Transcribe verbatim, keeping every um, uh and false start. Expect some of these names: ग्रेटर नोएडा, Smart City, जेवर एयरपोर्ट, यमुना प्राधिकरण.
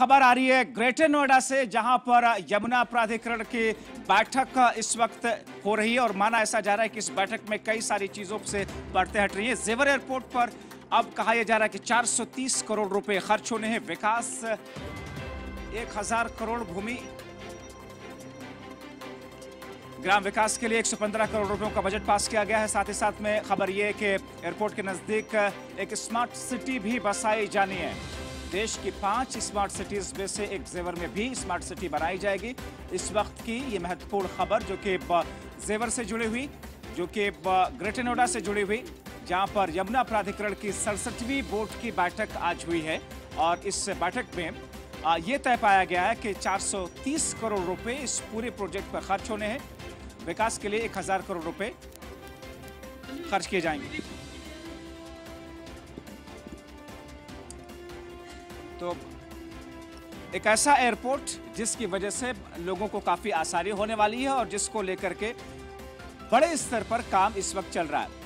खबर आ रही है ग्रेटर नोएडा से, जहां पर यमुना प्राधिकरण की बैठक इस वक्त हो रही है और माना ऐसा जा रहा है कि इस बैठक में कई सारी चीजों से बढ़ते हट रही है। जेवर एयरपोर्ट पर अब कहा यह जा रहा है कि चार सौ तीस करोड़ रुपए खर्च होने हैं, विकास एक हजार करोड़, भूमि ग्राम विकास के लिए एक सौ पंद्रह करोड़ रुपयों का बजट पास किया गया है। साथ ही साथ में खबर यह कि एयरपोर्ट के नजदीक एक स्मार्ट सिटी भी बसाई जानी है। देश की पांच स्मार्ट सिटीज में से एक जेवर में भी स्मार्ट सिटी बनाई जाएगी। इस वक्त की ये महत्वपूर्ण खबर जो कि जेवर से जुड़ी हुई, जो कि ग्रेटर नोएडा से जुड़ी हुई, जहां पर यमुना प्राधिकरण की सड़सठवीं बोर्ड की बैठक आज हुई है और इस बैठक में ये तय पाया गया है कि चार सौ तीस करोड़ रुपए इस पूरे प्रोजेक्ट पर खर्च होने हैं। विकास के लिए एक हजार करोड़ रुपए खर्च किए जाएंगे। तो एक ऐसा एयरपोर्ट जिसकी वजह से लोगों को काफी आसानी होने वाली है और जिसको लेकर के बड़े स्तर पर काम इस वक्त चल रहा है।